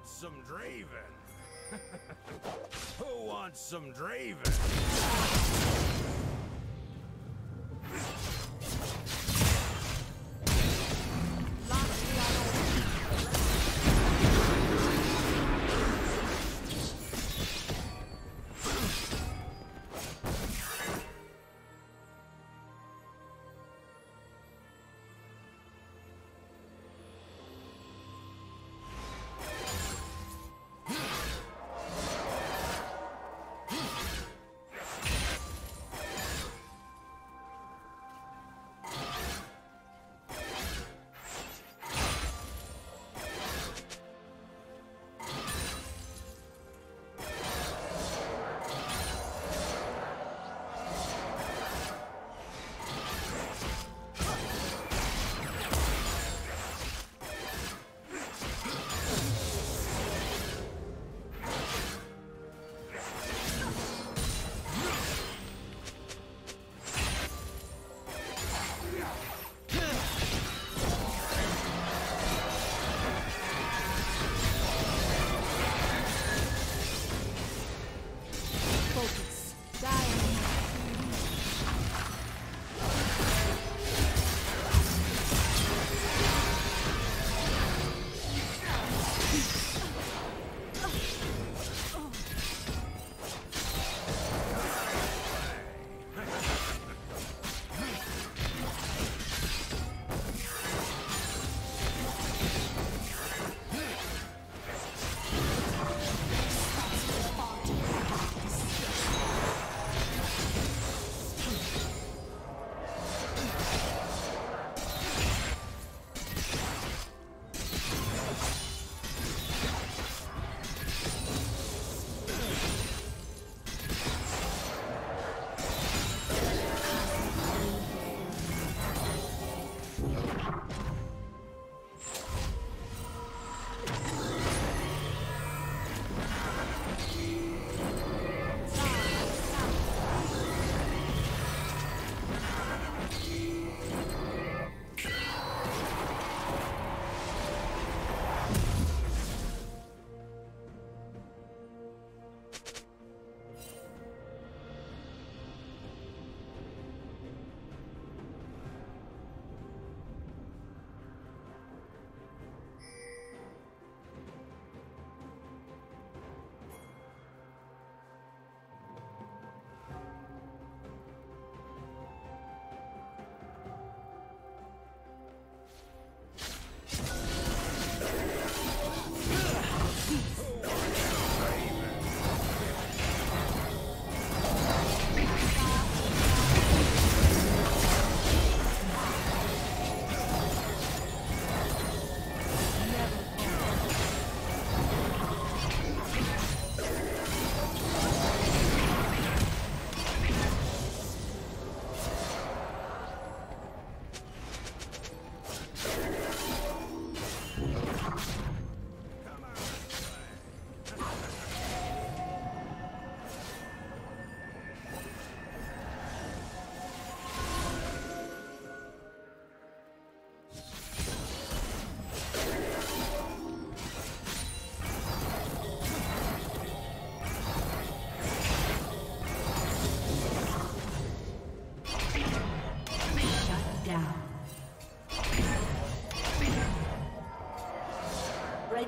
wants some Draven? Who wants some Draven?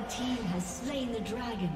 Team has slain the dragon.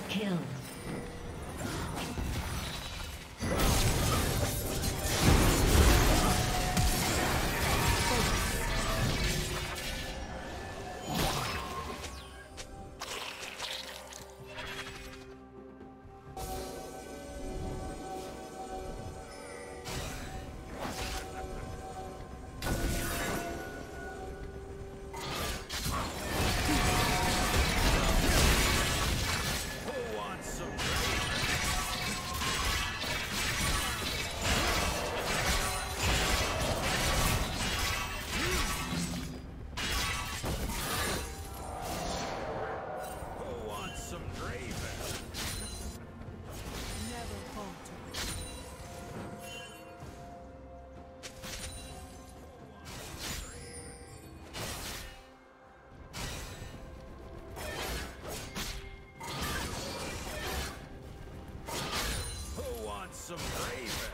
Double kill. Some DRAVEN.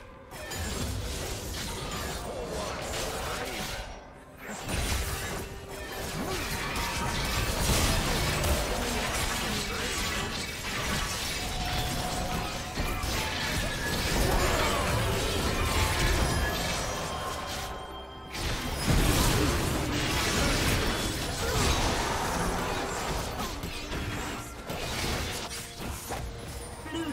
Blue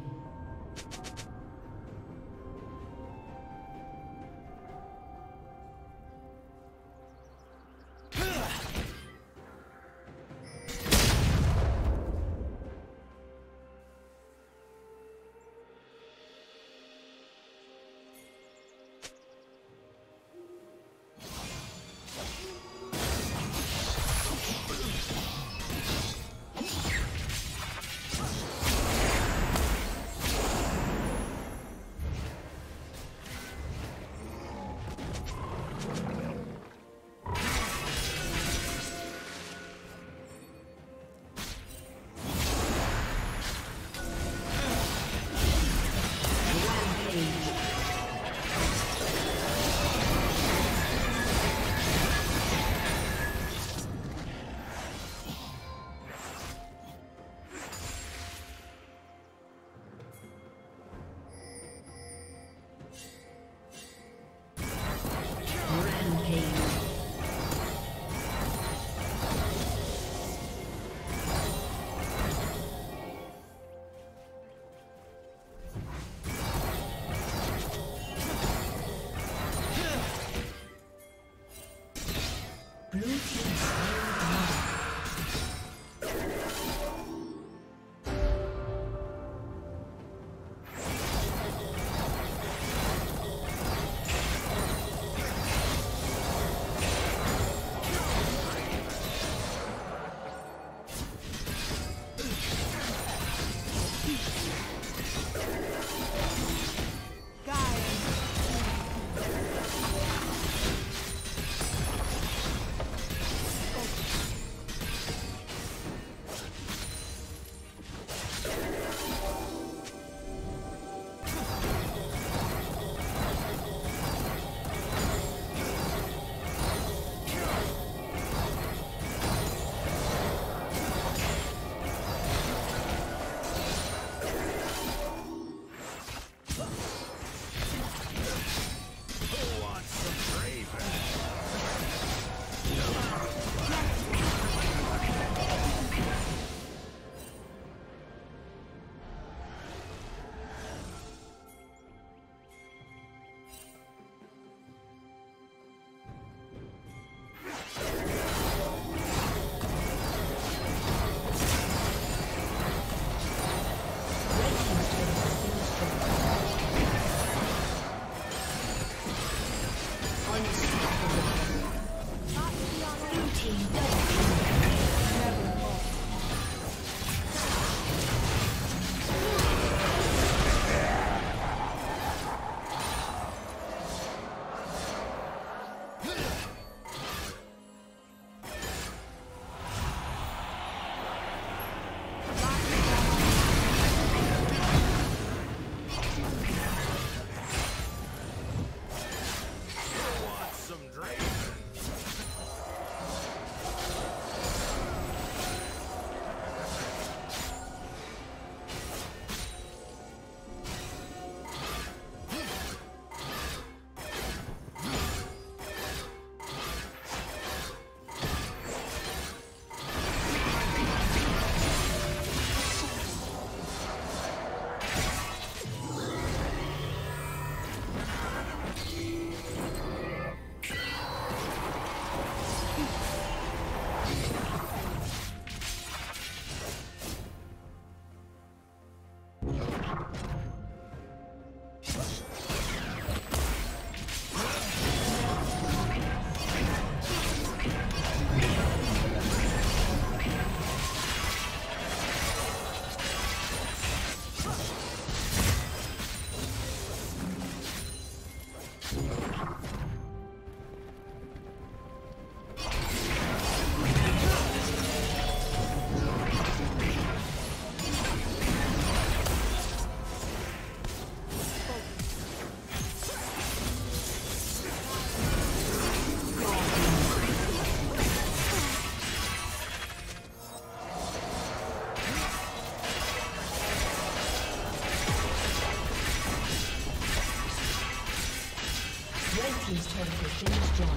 team's turret has been destroyed.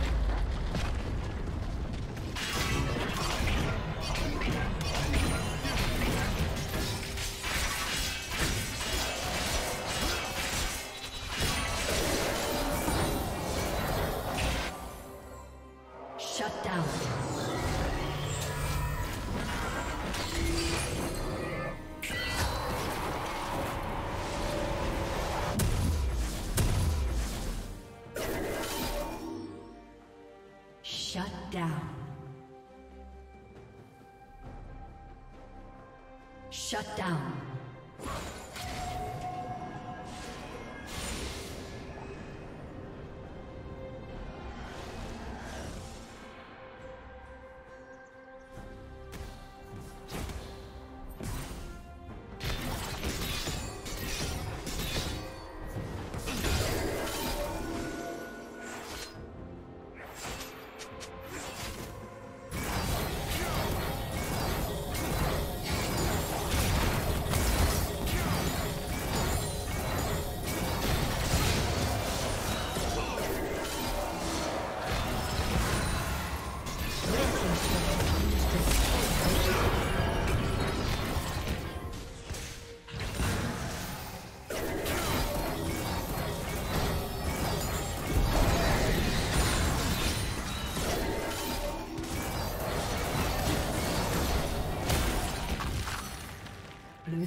Shut down. Blue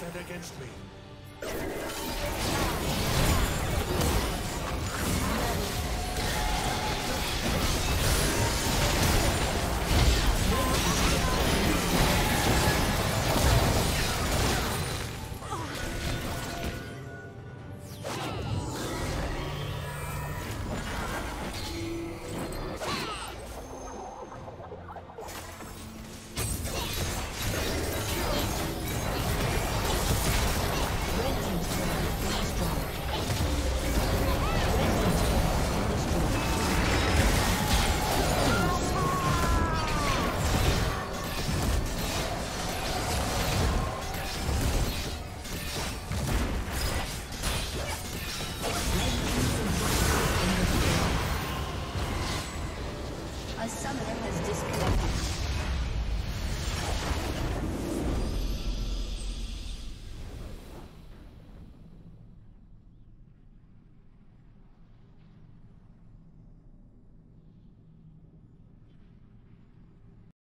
stand against me.